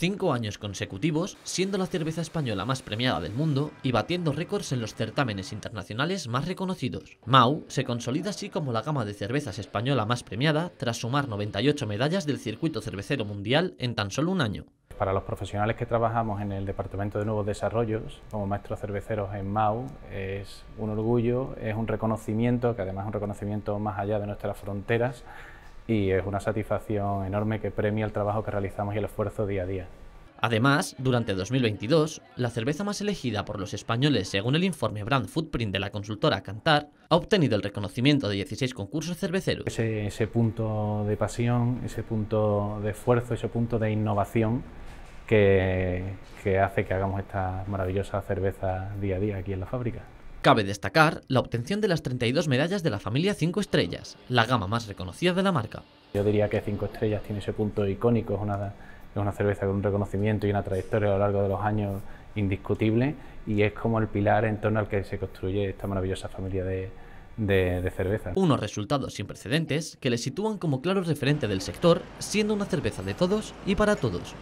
5 años consecutivos, siendo la cerveza española más premiada del mundo y batiendo récords en los certámenes internacionales más reconocidos. Mahou se consolida así como la gama de cervezas española más premiada tras sumar 98 medallas del circuito cervecero mundial en tan solo un año. Para los profesionales que trabajamos en el Departamento de Nuevos Desarrollos, como maestros cerveceros en Mahou, es un orgullo, es un reconocimiento, que además es un reconocimiento más allá de nuestras fronteras, y es una satisfacción enorme que premia el trabajo que realizamos y el esfuerzo día a día. Además, durante 2022, la cerveza más elegida por los españoles según el informe Brand Footprint de la consultora Kantar ha obtenido el reconocimiento de 16 concursos cerveceros. Ese punto de pasión, ese punto de esfuerzo, ese punto de innovación que hace que hagamos estas maravillosas cervezas día a día aquí en la fábrica. Cabe destacar la obtención de las 32 medallas de la familia 5 Estrellas, la gama más reconocida de la marca. Yo diría que 5 Estrellas tiene ese punto icónico, es una cerveza con un reconocimiento y una trayectoria a lo largo de los años indiscutible, y es como el pilar en torno al que se construye esta maravillosa familia de cerveza. Unos resultados sin precedentes que le sitúan como claro referente del sector, siendo una cerveza de todos y para todos.